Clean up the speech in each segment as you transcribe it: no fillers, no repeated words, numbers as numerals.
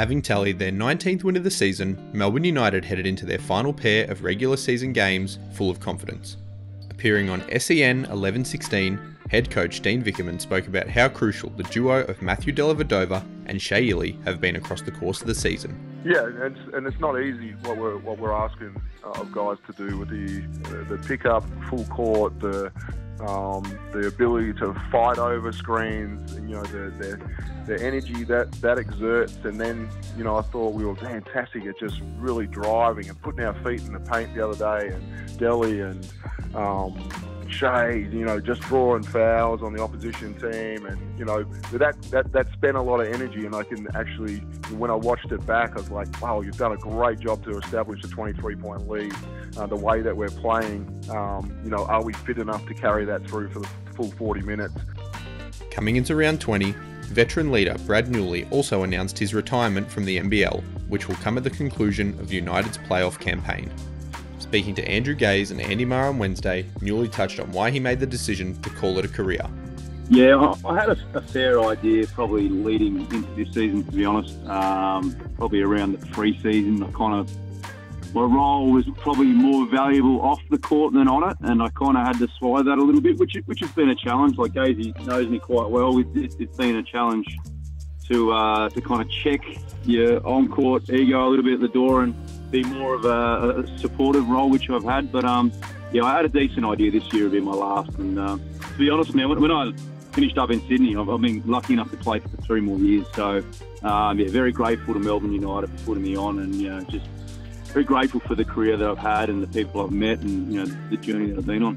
Having tallied their 19th win of the season, Melbourne United headed into their final pair of regular season games full of confidence. Appearing on SEN 1116, head coach Dean Vickerman spoke about how crucial the duo of Matthew Dellavedova and Shay Ily have been across the course of the season. Yeah, and it's not easy what we're asking of guys to do with the pick up, full court, the ability to fight over screens, you know, the energy that exerts. And then, you know, I thought we were fantastic at just really driving and putting our feet in the paint the other day, and Delly and Shay, you know, just drawing fouls on the opposition team, and you know that spent a lot of energy. And I can actually, when I watched it back, I was like, wow, you've done a great job to establish a 23-point lead. The way that we're playing, you know, are we fit enough to carry that through for the full 40 minutes? Coming into round 20, veteran leader Brad Newley also announced his retirement from the NBL, which will come at the conclusion of United's playoff campaign. Speaking to Andrew Gaze and Andy Marr on Wednesday, Newley touched on why he made the decision to call it a career. Yeah, I had a fair idea probably leading into this season, to be honest. Probably around the pre-season, my role was probably more valuable off the court than on it, and I kind of had to swallow that a little bit, which has been a challenge. Like, Gaze knows me quite well. It's been a challenge to kind of check your on-court ego a little bit at the door and be more of a supportive role, which I've had. But yeah, I had a decent idea this year of being my last. And to be honest, man, when I finished up in Sydney, I've been lucky enough to play for 3 more years. So yeah, very grateful to Melbourne United for putting me on, and you know, just very grateful for the career that I've had and the people I've met, and you know, the journey that I've been on.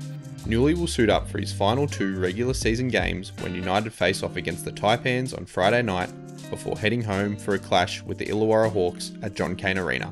Newley will suit up for his final 2 regular season games when United face off against the Taipans on Friday night, before heading home for a clash with the Illawarra Hawks at John Cain Arena.